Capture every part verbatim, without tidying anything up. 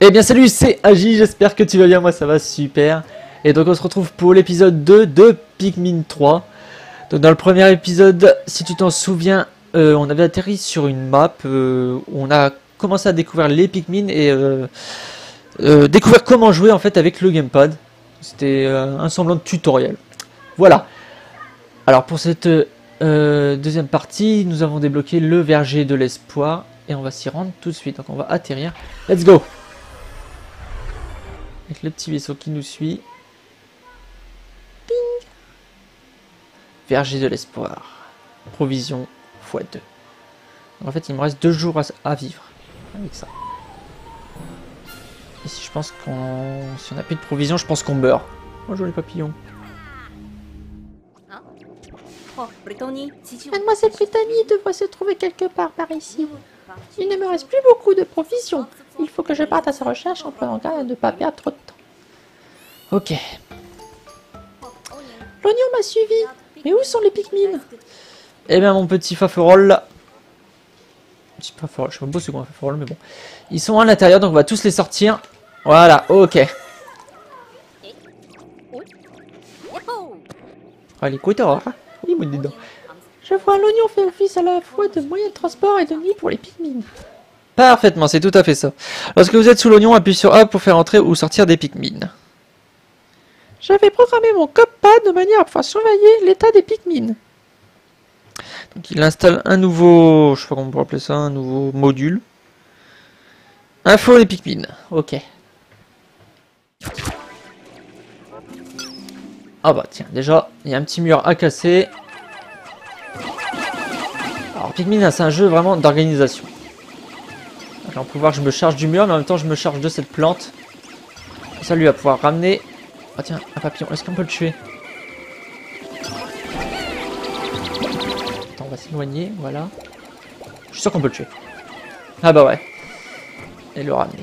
Eh bien salut, c'est Agi, j'espère que tu vas bien, moi ça va super. Et donc on se retrouve pour l'épisode deux de Pikmin trois. Donc dans le premier épisode, si tu t'en souviens, euh, on avait atterri sur une map euh, où on a commencé à découvrir les Pikmin et euh, euh, découvrir comment jouer en fait avec le gamepad. C'était euh, un semblant de tutoriel. Voilà. Alors pour cette euh, deuxième partie, nous avons débloqué le verger de l'espoir. Et on va s'y rendre tout de suite, donc on va atterrir. Let's go! Avec le petit vaisseau qui nous suit. Ping! Verger de l'espoir. Provision fois deux. En fait, il me reste deux jours à, à vivre avec ça. Et si je pense qu'on... Si on n'a plus de provision, je pense qu'on meurt. Oh, joli papillon. Mademoiselle Brittany devrait se trouver quelque part par ici. Il ne me reste plus beaucoup de provisions. Il faut que je parte à sa recherche en prenant garde à ne pas perdre trop de temps. Ok. L'oignon m'a suivi. Mais où sont les Pikmin? Eh bien, mon petit Faferol, là. Je sais pas, je sais pas beau ce qu'on va Faferol, mais bon. Ils sont à l'intérieur, donc on va tous les sortir. Voilà, ok. Allez, écoute, alors. Oui, mon dedans. Je vois l'oignon fait office à la fois de moyen de transport et de nid pour les Pikmin. Parfaitement, c'est tout à fait ça. Lorsque vous êtes sous l'oignon, appuyez sur A pour faire entrer ou sortir des Pikmin. J'avais programmé mon KopPad de manière à pouvoir surveiller l'état des Pikmin. Donc il installe un nouveau, je sais pas comment on peut appeler ça, un nouveau module. Info les Pikmin. Ok. Ah bah tiens, déjà, il y a un petit mur à casser. Alors Pikmin, c'est un jeu vraiment d'organisation. On va pouvoir que je me charge du mur, mais en même temps je me charge de cette plante. Ça lui va pouvoir ramener... Ah tiens, un papillon, est-ce qu'on peut le tuer? Attends, on va s'éloigner, voilà. Je suis sûr qu'on peut le tuer. Ah bah ouais. Et le ramener.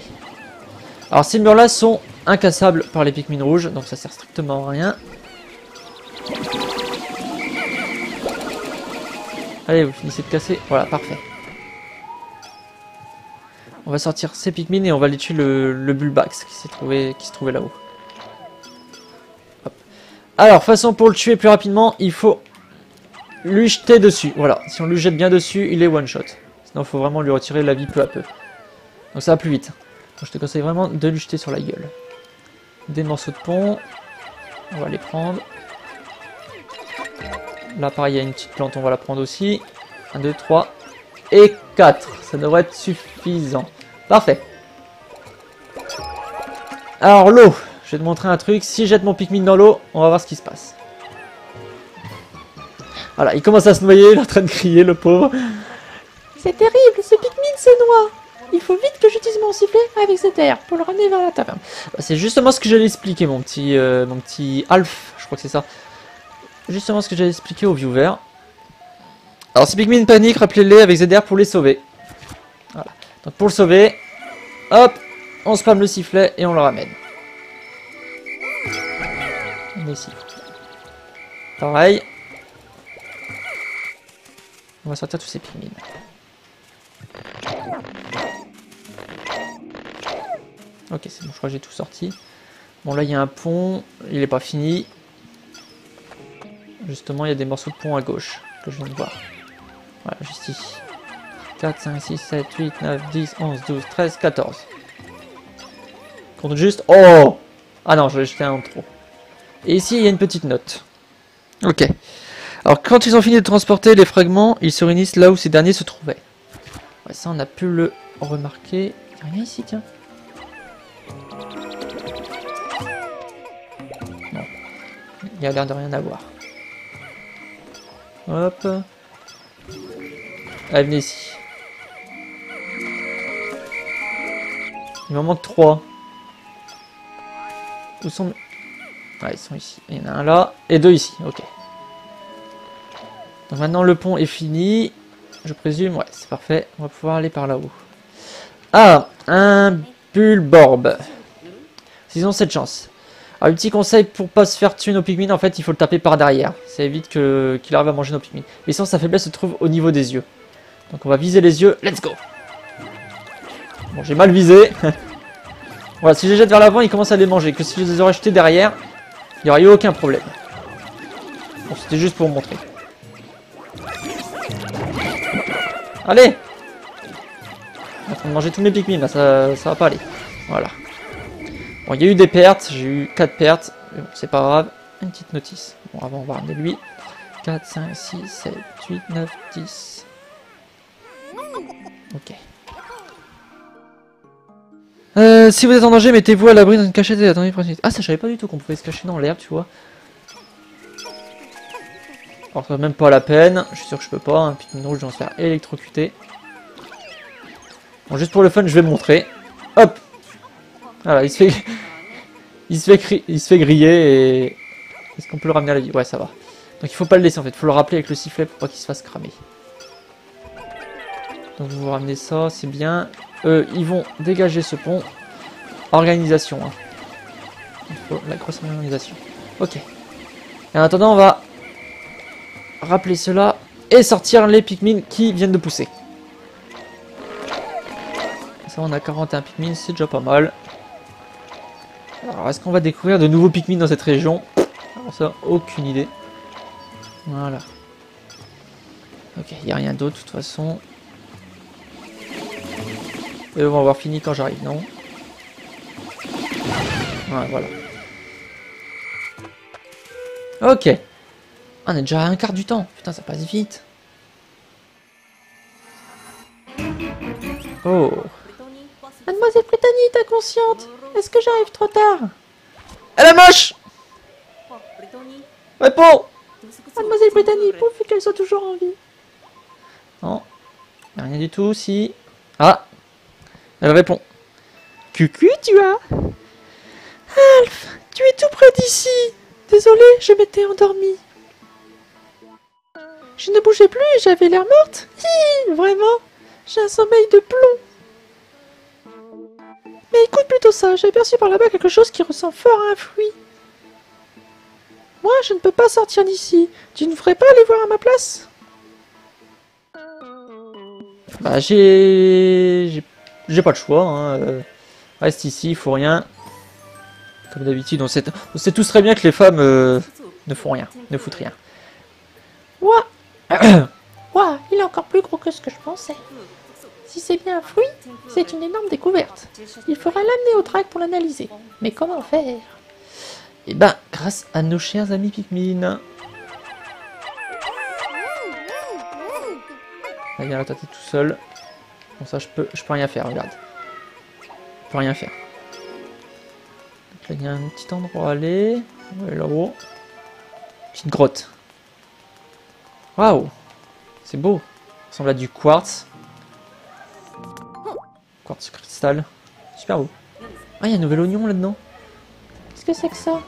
Alors ces murs-là sont incassables par les Pikmin rouges, donc ça sert strictement à rien. Allez, vous finissez de casser. Voilà, parfait. On va sortir ces Pikmin et on va aller tuer le, le Bulbax qui s'est trouvé, qui se trouvait là-haut. Alors, façon pour le tuer plus rapidement, il faut lui jeter dessus. Voilà, si on lui jette bien dessus, il est one-shot. Sinon, il faut vraiment lui retirer la vie peu à peu. Donc ça va plus vite. Donc, je te conseille vraiment de lui jeter sur la gueule. Des morceaux de pont. On va les prendre. Là, pareil, il y a une petite plante, on va la prendre aussi. un, deux, trois et quatre. Ça devrait être suffisant. Parfait. Alors, l'eau. Je vais te montrer un truc. Si je jette mon Pikmin dans l'eau, on va voir ce qui se passe. Voilà, il commence à se noyer. Il est en train de crier, le pauvre. C'est terrible, ce Pikmin se noie. Il faut vite que j'utilise mon sifflet avec cet air pour le ramener vers la taverne. C'est justement ce que j'allais expliquer, mon petit, euh, mon petit Alph. Je crois que c'est ça. Justement ce que j'avais expliqué aux viewers. Alors si Pikmin panique, rappelez-les avec Z R pour les sauver. Voilà. Donc pour le sauver, hop, on spamme le sifflet et on le ramène. On est ici. Pareil. On va sortir tous ces Pikmin. Ok, c'est bon, je crois que j'ai tout sorti. Bon là il y a un pont, il n'est pas fini. Justement, il y a des morceaux de pont à gauche que je viens de voir. Voilà, juste ici. quatre, cinq, six, sept, huit, neuf, dix, onze, douze, treize, quatorze. Compte juste. Oh! Ah non, je l'ai jeté un en trop. Et ici, il y a une petite note. Ok. Alors, quand ils ont fini de transporter les fragments, ils se réunissent là où ces derniers se trouvaient. Ouais, ça, on a pu le remarquer. Il n'y a rien ici, tiens. Non. Il n'y a l'air de rien avoir. Hop. Allez, venez ici. Il m'en manque trois. Où sont... Ah, ils sont ici. Il y en a un là. Et deux ici. Ok. Donc maintenant, le pont est fini. Je présume. Ouais, c'est parfait. On va pouvoir aller par là-haut. Ah, un bulborbe. S'ils ont cette chance. Alors, un petit conseil pour pas se faire tuer nos Pikmin, en fait, il faut le taper par derrière. Ça évite que qu'il arrive à manger nos Pikmin. Mais sans, sa faiblesse se trouve au niveau des yeux. Donc on va viser les yeux. Let's go. Bon, j'ai mal visé. Voilà, si je les jette vers l'avant, ils commencent à les manger. Que si je les aurais jetés derrière, il n'y aurait eu aucun problème. Bon, c'était juste pour vous montrer. Allez! On est en train de manger tous mes Pikmin, là, ça, ça va pas aller. Voilà. Bon, il y a eu des pertes, j'ai eu quatre pertes. Mais bon, c'est pas grave. Une petite notice. Bon, avant, on va ramener lui. quatre, cinq, six, sept, huit, neuf, dix. Ok. Euh, si vous êtes en danger, mettez-vous à l'abri dans une cachette et attendez pour une suite. Ah, ça, je savais pas du tout qu'on pouvait se cacher dans l'herbe, tu vois. Alors, ça même pas la peine. Je suis sûr que je peux pas. Un Pikmin rouge, je vais en se faire électrocuter. Bon, juste pour le fun, je vais montrer. Hop! Voilà, il se fait, il se fait, cri... il se fait griller et... Est-ce qu'on peut le ramener à la vie? Ouais, ça va. Donc il faut pas le laisser en fait, il faut le rappeler avec le sifflet pour pas qu'il se fasse cramer. Donc vous ramenez ça, c'est bien. Euh, ils vont dégager ce pont. Organisation. Hein. Il faut la grosse organisation. Ok. Et en attendant, on va rappeler cela et sortir les Pikmin qui viennent de pousser. Ça, on a quarante et un Pikmin, c'est déjà pas mal. Alors, est-ce qu'on va découvrir de nouveaux Pikmin dans cette région? Alors ça, aucune idée. Voilà. Ok, il n'y a rien d'autre de toute façon. Eux vont avoir fini quand j'arrive, non? Ouais, voilà. Ok. On est déjà à un quart du temps. Putain, ça passe vite. Oh. Mademoiselle Brittany, t'es consciente? Est-ce que j'arrive trop tard? Elle est moche! Réponds! Mademoiselle Brittany, pourvu qu'elle soit toujours en vie. Non, y a rien du tout, si. Ah, elle répond. Cucu, tu as Alph, tu es tout près d'ici. Désolée, je m'étais endormie. Je ne bougeais plus et j'avais l'air morte. Hi, vraiment, j'ai un sommeil de plomb. Mais écoute plutôt ça, j'ai aperçu par là-bas quelque chose qui ressemble fort à un fruit. Moi, je ne peux pas sortir d'ici. Tu ne ferais pas aller voir à ma place? Bah, j'ai... J'ai pas le choix. Hein. Euh... Reste ici, il faut rien. Comme d'habitude, on sait... on sait tous très bien que les femmes euh... ne font rien, ne foutent rien. Ouah. Ouah, il est encore plus gros que ce que je pensais. Si c'est bien un fruit, c'est une énorme découverte. Il faudra l'amener au track pour l'analyser. Mais comment faire? Et ben, grâce à nos chers amis Pikmin. Là, viens, là, toi, t'es tout seul. Bon, ça, je peux, je peux rien faire, regarde. Je peux rien faire. Donc là, il y a un petit endroit à aller. Ouais, là-haut. Petite grotte. Waouh! C'est beau. Ça ressemble à du quartz. Quartz cristal. Super beau. Ah, il y a un nouvel oignon là-dedans. Qu'est-ce que c'est que ça?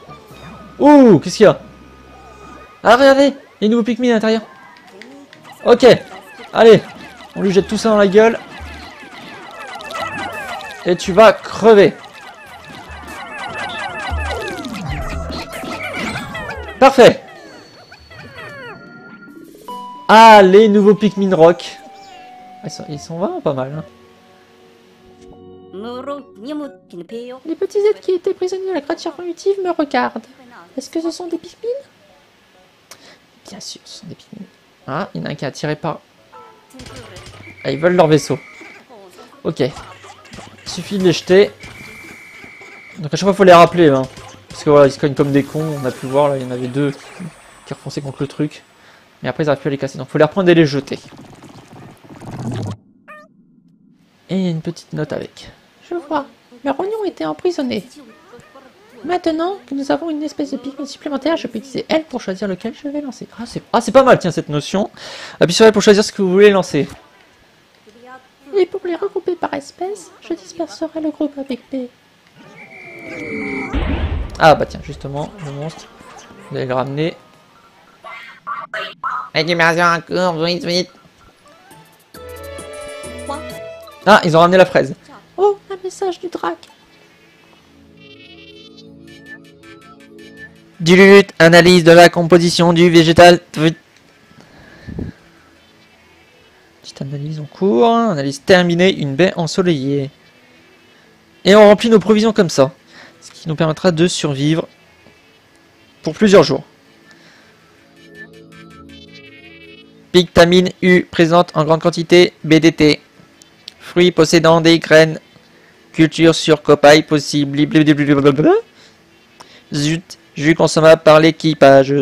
Ouh, qu'est-ce qu'il y a? Ah, regardez, il y a une nouveau Pikmin à l'intérieur. Ok, allez, on lui jette tout ça dans la gueule. Et tu vas crever. Parfait. Ah, les nouveaux Pikmin rock. Ils sont vraiment pas mal, hein. Les petits êtres qui étaient prisonniers de la créature primitive me regardent. Est-ce que ce sont des Pikmin? Bien sûr, ce sont des Pikmin. Ah, il y en a un qui est attiré par... Ah, ils veulent leur vaisseau. Ok. Il suffit de les jeter. Donc à chaque fois, il faut les rappeler. Hein. Parce que voilà, ils se cognent comme des cons. On a pu voir, là, il y en avait deux qui refonçaient contre le truc. Mais après, ils n'arrivent plus à les casser. Donc il faut les reprendre et les jeter. Et il y a une petite note avec. Je vois. Leur oignon était emprisonné. Maintenant que nous avons une espèce de Pikmin supplémentaire, je peux utiliser L pour choisir lequel je vais lancer. Ah, c'est ah, pas mal, tiens, cette notion. Appuyez sur L pour choisir ce que vous voulez lancer. Et pour les regrouper par espèce, je disperserai le groupe avec B. Ah, bah tiens, justement, le monstre. Vous allez le ramener. Énumération en cours, vite, vite. Ah, ils ont ramené la fraise. Oh, un message du drac. Dilute, analyse de la composition du végétal. Petite analyse en cours. Analyse terminée, une baie ensoleillée. Et on remplit nos provisions comme ça. Ce qui nous permettra de survivre pour plusieurs jours. Vitamine U présente en grande quantité, B D T. Fruits possédant des graines. Culture sur Koppaï possible. Zut, jus consommable par l'équipage.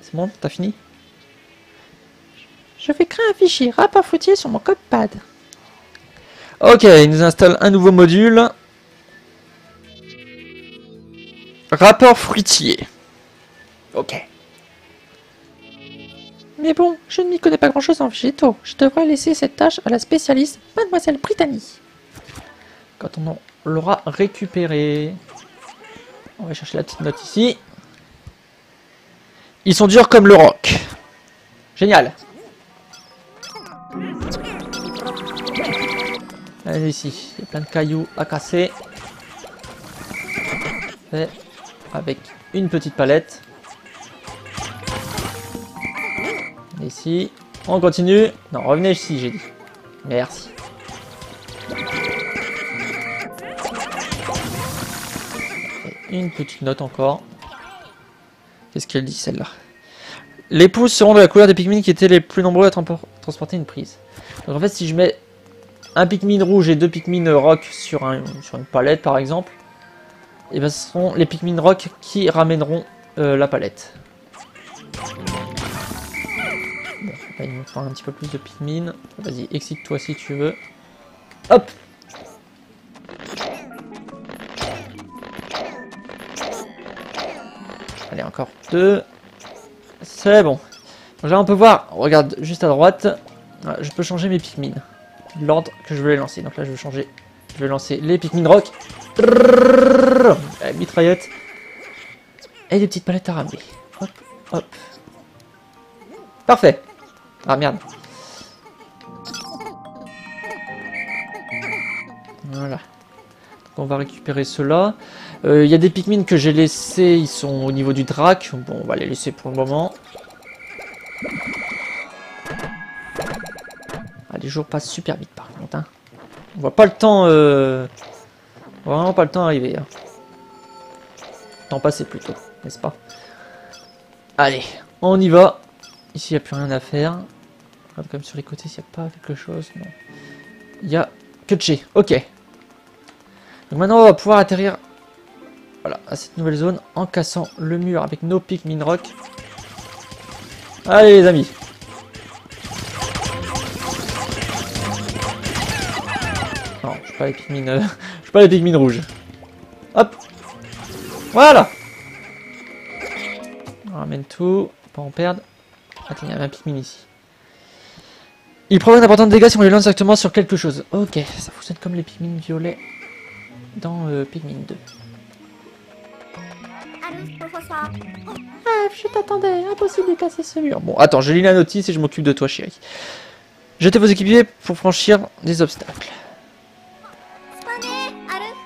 C'est bon, t'as fini? Je vais créer un fichier rapport foutier sur mon KopPad. Ok, il nous installe un nouveau module. Rapport fruitier. Ok. Mais bon, je ne m'y connais pas grand-chose en végétaux. Je devrais laisser cette tâche à la spécialiste, Mademoiselle Brittany. Quand on l'aura récupéré... On va chercher la petite note ici. Ils sont durs comme le roc. Génial. Allez, ici. Il y a plein de cailloux à casser. Et avec une petite palette. Ici, on continue. Non, revenez ici, j'ai dit. Merci. Et une petite note encore. Qu'est-ce qu'elle dit, celle-là? Les pouces seront de la couleur des Pikmin qui étaient les plus nombreux à tra transporter une prise. Donc en fait, si je mets un Pikmin rouge et deux Pikmin rock sur, un, sur une palette, par exemple, et bien ce seront les Pikmin rock qui ramèneront euh, la palette. Là, il me prend un petit peu plus de Pikmin. Vas-y, excite-toi si tu veux. Hop! Allez, encore deux. C'est bon. Donc là, on peut voir. Regarde, juste à droite. Voilà, je peux changer mes Pikmin. L'ordre que je veux les lancer. Donc là, je vais changer. Je vais lancer les Pikmin rock. Allez, mitraillette. Et des petites palettes à ramener. Hop, hop. Parfait. Ah merde. Voilà. Donc on va récupérer ceux-là. Il euh, y a des Pikmin que j'ai laissés. Ils sont au niveau du drac. Bon, on va les laisser pour le moment. Ah, les jours passent super vite par contre. Hein. On voit pas le temps... Euh... On voit vraiment pas le temps arriver. Hein. Le temps passer plutôt, n'est-ce pas? Allez, on y va. Ici, il n'y a plus rien à faire. Comme sur les côtés, s'il n'y a pas quelque chose. Non. Il n'y a que de chez. Ok. Donc maintenant, on va pouvoir atterrir voilà, à cette nouvelle zone en cassant le mur avec nos Pikmin rock. Allez, les amis. Non, je ne suis pas les Pikmin, euh, je suis pas les Pikmin rouges. Hop. Voilà. On ramène tout. Pas en perdre. Attends, il y a un Pikmin ici. Il provoque d'importants dégâts si on les lance exactement sur quelque chose. Ok, ça fonctionne comme les Pikmin violets dans euh, Pikmin deux. Ah, je t'attendais, impossible de casser ce mur. Bon, attends, je lis la notice et je m'occupe de toi, chérie. Jetez vos équipiers pour franchir des obstacles.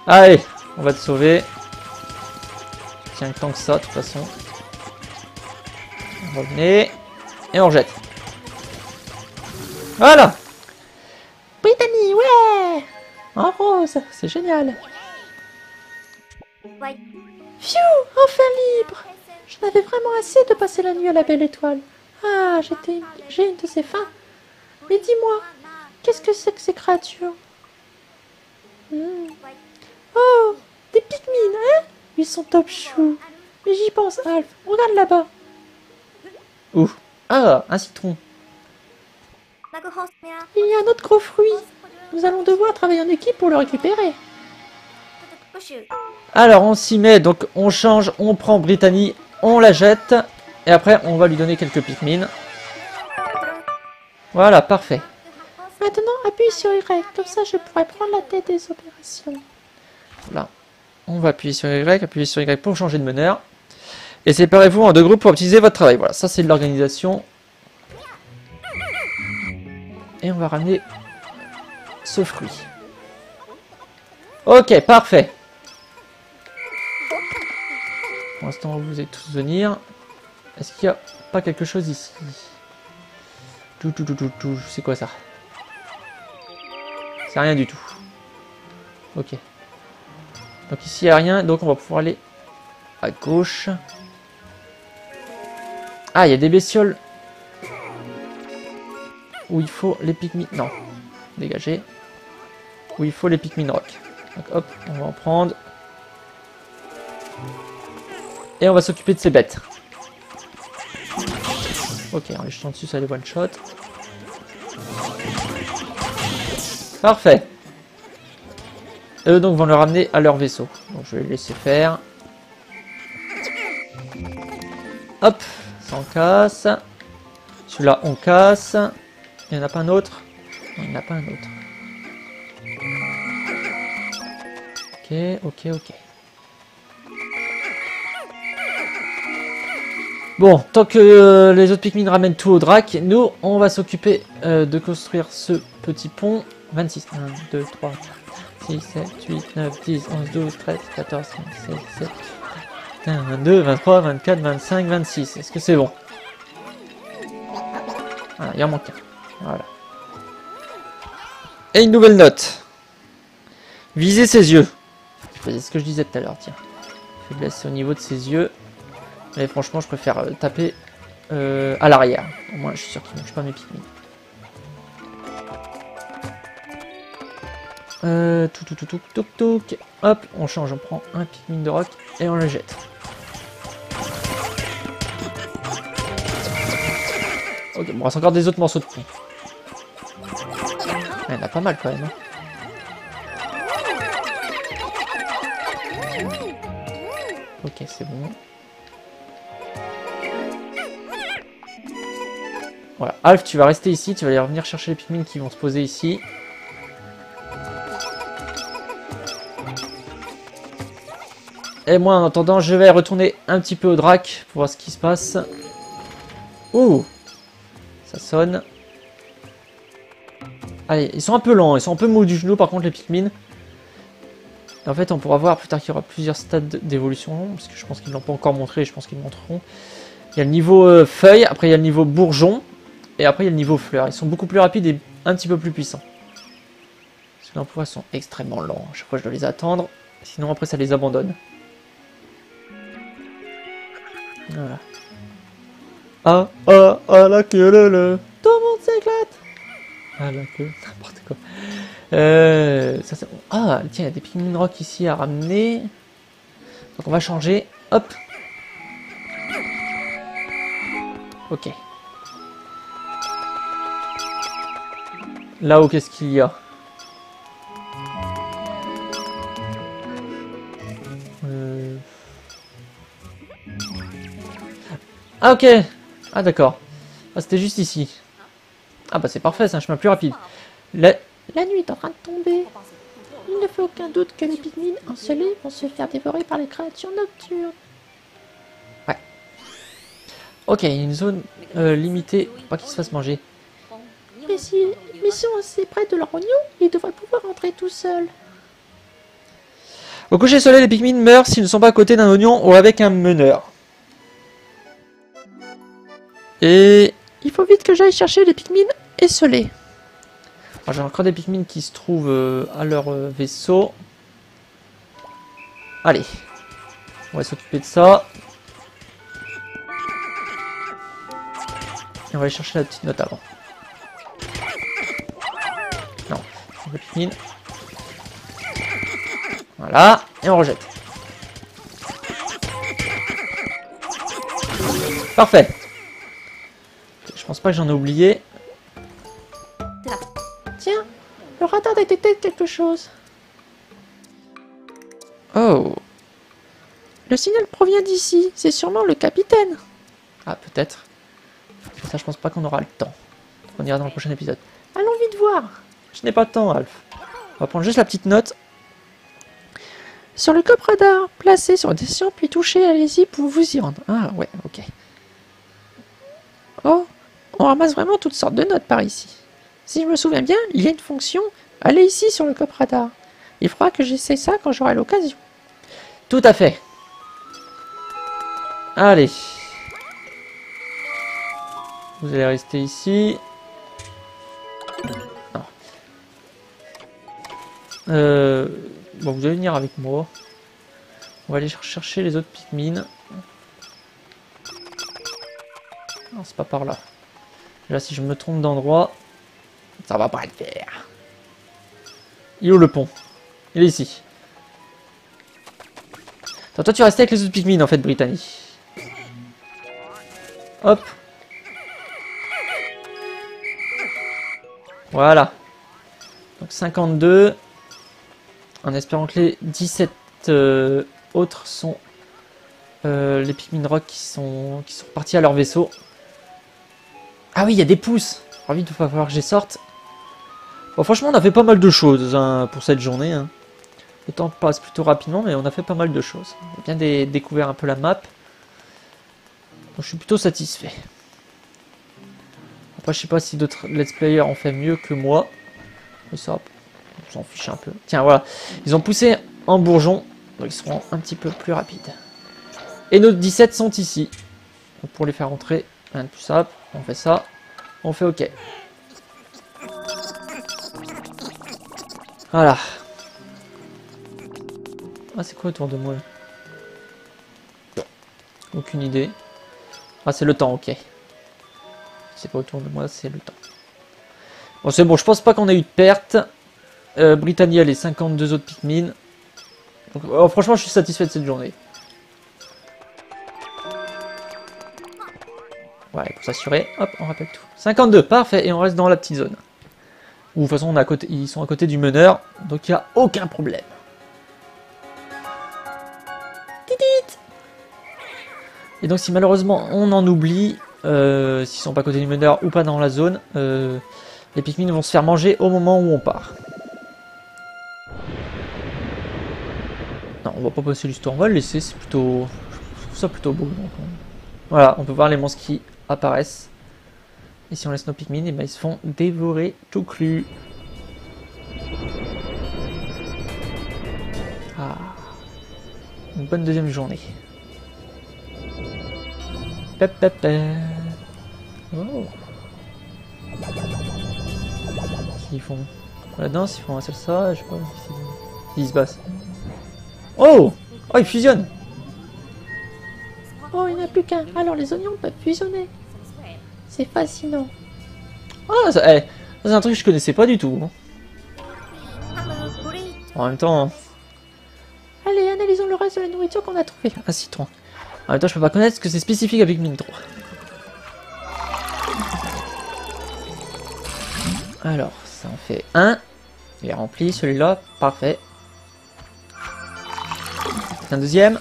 Allez, on va te sauver. Tiens, tant que ça, de toute façon. Revenez. Et on jette. Voilà. Brittany, ouais. En rose, c'est génial. Phew, enfin libre. Je n'avais vraiment assez de passer la nuit à la belle étoile. Ah, j'étais, j'ai une de ces fins. Mais dis-moi, qu'est-ce que c'est que ces créatures? hmm. Oh, des Pikmin, hein? Ils sont top chou. Mais j'y pense, Alph. Regarde là-bas. Ouh. Ah, un citron. Il y a un autre gros fruit. Nous allons devoir travailler en équipe pour le récupérer. Alors, on s'y met. Donc, on change. On prend Brittany. On la jette. Et après, on va lui donner quelques Pikmin. Voilà, parfait. Maintenant, appuie sur Y. Comme ça, je pourrai prendre la tête des opérations. Voilà. On va appuyer sur Y. Appuyer sur Y pour changer de meneur. Et séparez-vous en deux groupes pour optimiser votre travail. Voilà, ça c'est de l'organisation. Et on va ramener ce fruit. Ok, parfait. Pour l'instant, on vous est tous venir. Est-ce qu'il n'y a pas quelque chose ici? Tout, tout, tout, tout, tout. C'est quoi ça? C'est rien du tout. Ok. Donc ici il n'y a rien, donc on va pouvoir aller à gauche. Ah, il y a des bestioles où il faut les Pikmin... Non, dégagez. Où il faut les Pikmin Rock. Donc hop, on va en prendre. Et on va s'occuper de ces bêtes. Ok, en les jetant dessus, ça les one shot. Parfait. Eux donc vont le ramener à leur vaisseau. Donc je vais les laisser faire. Hop, ça on casse. Celui-là on casse. Il n'y en a pas un autre. Non, il n'y en a pas un autre. Ok, ok, ok. Bon, tant que euh, les autres Pikmin ramènent tout au drac, nous, on va s'occuper euh, de construire ce petit pont. vingt-six, un, deux, trois, quatre, six, sept, huit, neuf, dix, onze, douze, treize, quatorze, quinze, seize, dix-sept, vingt-et-un, vingt-deux, vingt-trois, vingt-quatre, vingt-cinq, vingt-six. Est-ce que c'est bon? Voilà, il en manque un. Voilà. Et une nouvelle note. Visez ses yeux. C'est ce que je disais tout à l'heure, tiens. Faiblesse au niveau de ses yeux. Mais franchement, je préfère taper euh, à l'arrière. Au moins, je suis sûr qu'il ne mange pas mes Pikmin. Euh, tout, tout, tout, tout, tout, tout. Hop, on change, on prend un Pikmin de roc et on le jette. Ok, bon, il reste encore des autres morceaux de pont. Il y en a pas mal quand même. Hein. Ok, c'est bon. Voilà, Alph, tu vas rester ici, tu vas aller revenir chercher les Pikmin qui vont se poser ici. Et moi, en attendant, je vais retourner un petit peu au drac pour voir ce qui se passe. Ouh, ça sonne. Allez, ils sont un peu lents, ils sont un peu mous du genou, par contre, les Pikmin. En fait, on pourra voir plus tard qu'il y aura plusieurs stades d'évolution, parce que je pense qu'ils ne l'ont pas encore montré, et je pense qu'ils le montreront. Il y a le niveau euh, feuille, après il y a le niveau bourgeon. Et après, il y a le niveau fleurs. Ils sont beaucoup plus rapides et un petit peu plus puissants. Ceux-là, pour eux, sont extrêmement lents. À chaque fois, je dois les attendre. Sinon, après, ça les abandonne. Voilà. Ah, ah, ah, la queue, le, le. Tout le monde s'éclate. Ah, la queue, n'importe quoi. Euh, ça, ah, tiens, il y a des Pikmin Rock ici à ramener. Donc, on va changer. Hop. Ok. Là-haut, qu'est-ce qu'il y a? euh... Ah, ok. Ah, d'accord. Ah, c'était juste ici. Ah, bah, c'est parfait, c'est un chemin plus rapide. La... La nuit est en train de tomber. Il ne fait aucun doute que les Pikmin encelés vont se faire dévorer par les créatures nocturnes. Ouais. Ok, il y a une zone euh, limitée pour pas qu'ils se fassent manger. Mais si, mais si on est près de leur oignon, ils devraient pouvoir entrer tout seuls. Au coucher du soleil, les Pikmin meurent s'ils ne sont pas à côté d'un oignon ou avec un meneur. Et... il faut vite que j'aille chercher les Pikmin esselés. J'ai encore des Pikmin qui se trouvent euh, à leur euh, vaisseau. Allez. On va s'occuper de ça. Et on va aller chercher la petite note avant. Le Pikmin. Voilà, et on rejette. Parfait. Je pense pas que j'en ai oublié. Tiens, le radar détectait quelque chose. Oh. Le signal provient d'ici. C'est sûrement le capitaine. Ah, peut-être. Ça, je pense pas qu'on aura le temps. On ira dans le prochain épisode. Allons vite voir. Je n'ai pas de temps, Alph. On va prendre juste la petite note. Sur le KopRadar, placez sur le dessin, puis touchez, allez-y pour vous y rendre. Ah ouais, ok. Oh, on ramasse vraiment toutes sortes de notes par ici. Si je me souviens bien, il y a une fonction, allez ici sur le KopRadar. Il faudra que j'essaie ça quand j'aurai l'occasion. Tout à fait. Allez. Vous allez rester ici. Euh, bon, vous allez venir avec moi. On va aller chercher les autres Pikmin. Non, c'est pas par là. Là, si je me trompe d'endroit, ça va pas le faire. Il est où le pont? Il est ici. Attends, toi, tu restais avec les autres Pikmin, en fait, Brittany. Hop. Voilà. Donc cinquante-deux. En espérant que les dix-sept euh, autres sont euh, les Pikmin Rock qui sont, qui sont partis à leur vaisseau. Ah oui, il y a des pouces. Alors vite, il va falloir que j'y sorte. Bon, franchement, on a fait pas mal de choses hein, pour cette journée. Hein. Le temps passe plutôt rapidement, mais on a fait pas mal de choses. On a bien des, découvert un peu la map. Donc, je suis plutôt satisfait. Après, je sais pas si d'autres let's players ont fait mieux que moi. Mais ça, on s'en fiche un peu. Tiens, voilà. Ils ont poussé en bourgeon. Donc, ils seront un petit peu plus rapides. Et nos dix-sept sont ici. Donc, pour les faire entrer, rien de plus simple. On fait ça. On fait OK. Voilà. Ah, c'est quoi autour de moi là? Aucune idée. Ah, c'est le temps, OK. C'est pas autour de moi, c'est le temps. Bon, c'est bon, je pense pas qu'on ait eu de perte. Euh, Britannia, les cinquante-deux autres Pikmin. Donc, oh, franchement, je suis satisfait de cette journée. Ouais, pour s'assurer, hop, on rappelle tout. cinquante-deux, parfait, et on reste dans la petite zone. Ou de toute façon, on est à côté, ils sont à côté du meneur, donc il n'y a aucun problème. Et donc si malheureusement on en oublie, euh, s'ils sont pas à côté du meneur ou pas dans la zone, euh, les Pikmin vont se faire manger au moment où on part. Non, on va pas passer l'histoire, on va le laisser, c'est plutôt... Je trouve ça plutôt beau. Donc on... Voilà, on peut voir les monstres qui apparaissent. Et si on laisse nos Pikmin, et ben ils se font dévorer tout cru. Ah, une bonne deuxième journée. Oh. Ils font la danse, ils font un salsa, je sais pas. Ils se battent. Oh, oh, ils fusionnent. Oh, il n'y en a plus qu'un. Alors les oignons peuvent fusionner. C'est fascinant. Ah, ça, eh, ça c'est un truc que je connaissais pas du tout. En même temps. Allez, analysons le reste de la nourriture qu'on a trouvée. Un citron. En même temps, je peux pas connaître ce que c'est spécifique avec Pikmin trois. Alors, ça en fait un. Il est rempli, celui-là. Parfait. Un deuxième.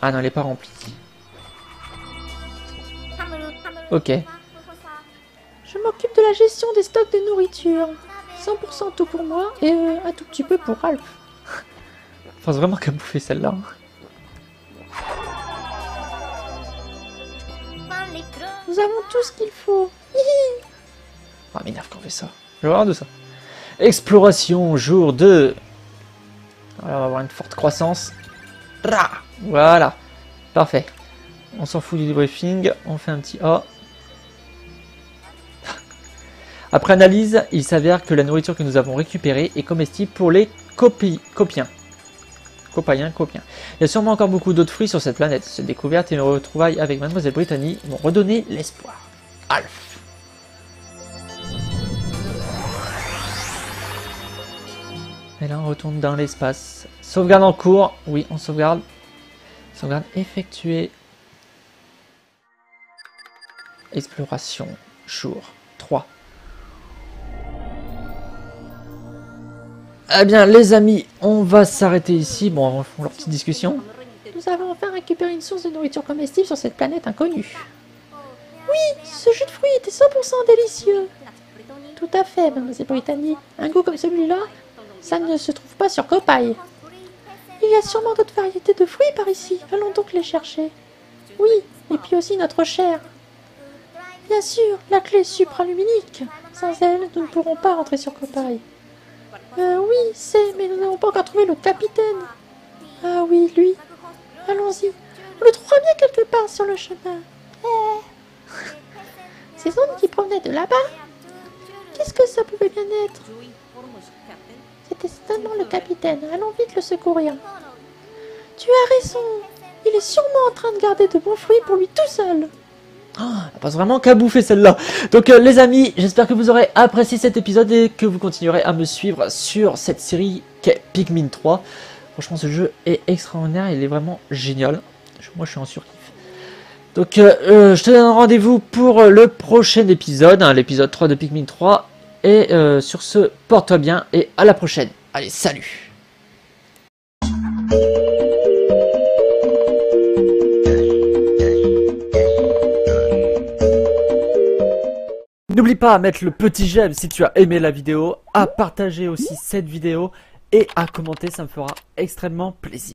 Ah non, il n'est pas rempli. OK. Je m'occupe de la gestion des stocks de nourriture. cent pour cent tout pour moi et euh, un tout petit peu pour Alph. Je pense vraiment qu'à bouffer celle-là. Nous avons tout ce qu'il faut. Hihi. Ah, m'énerve qu'on fait ça. Je vais avoir de ça. Exploration jour deux. Alors, on va avoir une forte croissance. Voilà. Parfait. On s'en fout du débriefing. On fait un petit A. Après analyse, il s'avère que la nourriture que nous avons récupérée est comestible pour les copiens. Koppaï, Koppaï. Il y a sûrement encore beaucoup d'autres fruits sur cette planète. Cette découverte et le retrouvaille avec Mademoiselle Brittany m'ont redonné l'espoir. Alph. Et là, on retourne dans l'espace. Sauvegarde en cours. Oui, on sauvegarde. Sauvegarde effectuée. Exploration. Jour trois. Eh bien, les amis, on va s'arrêter ici. Bon, avant, ils font leur petite discussion. Nous avons enfin récupéré une source de nourriture comestible sur cette planète inconnue. Oui, ce jus de fruits était cent pour cent délicieux. Tout à fait, mademoiselle Brittany. Un goût comme celui-là, ça ne se trouve pas sur Koppaï. Il y a sûrement d'autres variétés de fruits par ici. Allons donc les chercher. Oui, et puis aussi notre chair. Bien sûr, la clé supraluminique. Sans elle, nous ne pourrons pas rentrer sur Koppaï. Euh, oui, c'est, mais nous n'avons pas encore trouvé le capitaine. Ah oui, lui. Allons-y. On le trouvera bien quelque part sur le chemin. Eh. Ces ondes qui provenaient de là-bas. Qu'est-ce que ça pouvait bien être? C'est intestinnement le capitaine. Allons vite le secourir. Tu as raison. Il est sûrement en train de garder de bons fruits pour lui tout seul. Oh, elle passe vraiment qu'à bouffer celle-là. Donc euh, les amis, j'espère que vous aurez apprécié cet épisode et que vous continuerez à me suivre sur cette série qu'est Pikmin trois. Franchement, ce jeu est extraordinaire, il est vraiment génial. Moi, je suis en surkiff. Donc euh, euh, je te donne rendez-vous pour le prochain épisode, hein, l'épisode trois de Pikmin trois. Et euh, sur ce, porte-toi bien et à la prochaine. Allez, salut! N'oublie pas à mettre le petit j'aime si tu as aimé la vidéo, à partager aussi cette vidéo et à commenter, ça me fera extrêmement plaisir.